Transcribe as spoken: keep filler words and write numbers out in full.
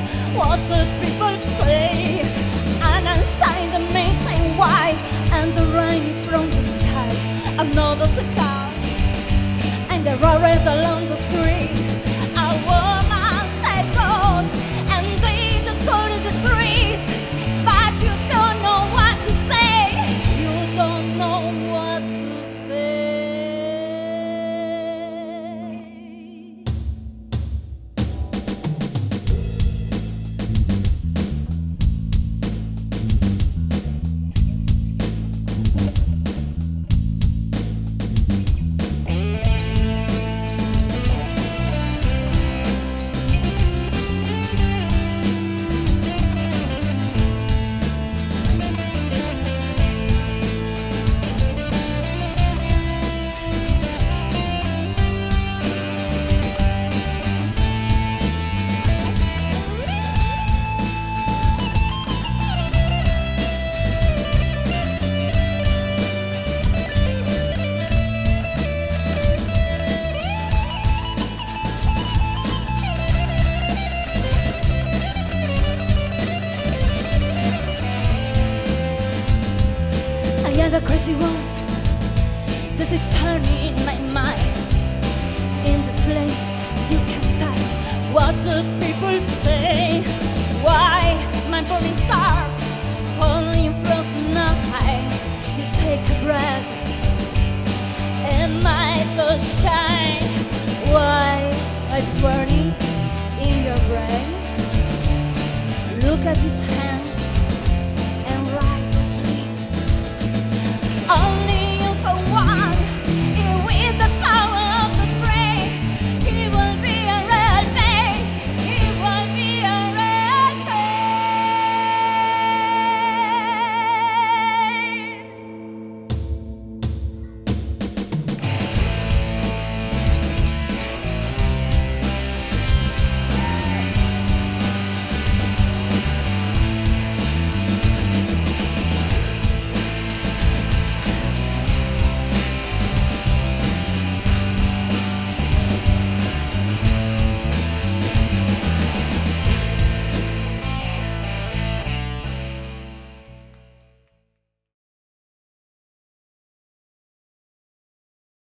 much what the people say. An unsigned amazing why, and the rain from the sky. Another cars, and the roads along the street. A woman said God, and they told the trees. But you don't know what to say. You don't know what to say. The crazy world that is turning in my mind. In this place you can't touch what the people say. Why my falling stars falling in frozen eyes. You take a breath and my thoughts shine. Why I swear in your brain. Look at this hand.